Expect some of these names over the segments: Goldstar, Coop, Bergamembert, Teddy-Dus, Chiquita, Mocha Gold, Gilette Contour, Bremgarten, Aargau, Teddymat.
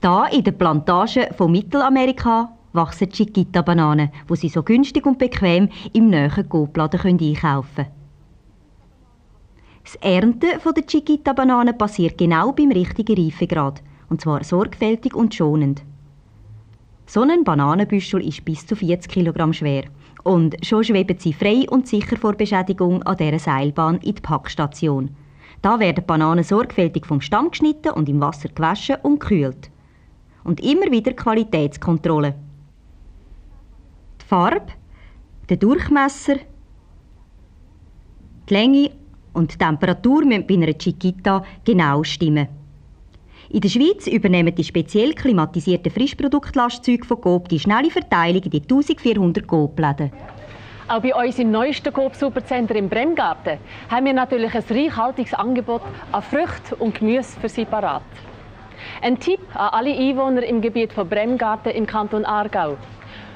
Da in der Plantage von Mittelamerika wachsen Chiquita-Bananen, die Sie so günstig und bequem im nächsten Coop-Laden einkaufen können. Das Ernten der Chiquita-Bananen passiert genau beim richtigen Reifegrad, und zwar sorgfältig und schonend. So ein Bananenbüschel ist bis zu 40 kg schwer. Und schon schweben sie frei und sicher vor Beschädigung an dieser Seilbahn in die Packstation. Da werden Bananen sorgfältig vom Stamm geschnitten und im Wasser gewaschen und gekühlt. Und immer wieder Qualitätskontrolle. Die Farbe, der Durchmesser, die Länge und die Temperatur müssen bei einer Chiquita genau stimmen. In der Schweiz übernehmen die speziell klimatisierten Frischproduktlastzüge von Coop die schnelle Verteilung in die 1400 Coop-Läden. Auch bei uns im neuesten Coop-Supercenter im Bremgarten haben wir natürlich ein reichhaltiges Angebot an Früchten und Gemüse für separat. Ein Tipp an alle Einwohner im Gebiet von Bremgarten im Kanton Aargau.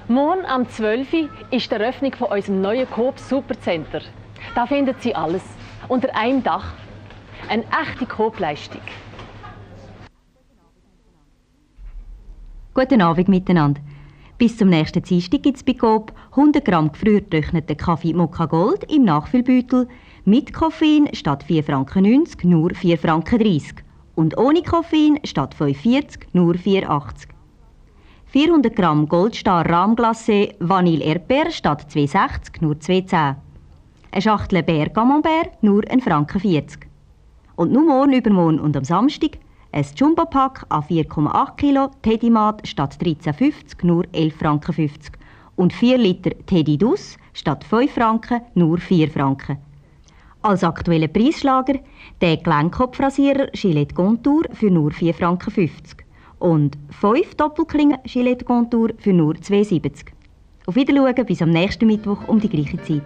Morgen am 12. Uhr ist die Eröffnung von unserem neuen Coop-Supercenter. Da finden Sie alles unter einem Dach. Eine echte Coop-Leistung. Guten Abend miteinander. Bis zum nächsten Dienstag gibt es bei Coop 100 Gramm gefrüht getrockneten Kaffee Mocha Gold im Nachfüllbeutel mit Koffein statt 4,90 Franken nur 4,30 Franken und ohne Koffein statt 5,40 nur 4,80. 400 Gramm Goldstar Rahmglacé Vanille Erdbeer statt 2,60 nur 2,10. Eine Schachtel Bergamembert nur 1,40 Franken. Und nur morgen, übermorgen und am Samstag ein Jumbo-Pack an 4,8 Kilo Teddymat statt 13,50 nur 11,50 Franken und 4 Liter Teddy-Dus statt 5 Franken nur 4 Franken. Als aktueller Preisschlager der Gelenkkopfrasierer Gilette Contour für nur 4,50 Franken und 5 Doppelklingen Gilette Contour für nur 2,70. Auf Wiedersehen bis am nächsten Mittwoch um die gleiche Zeit.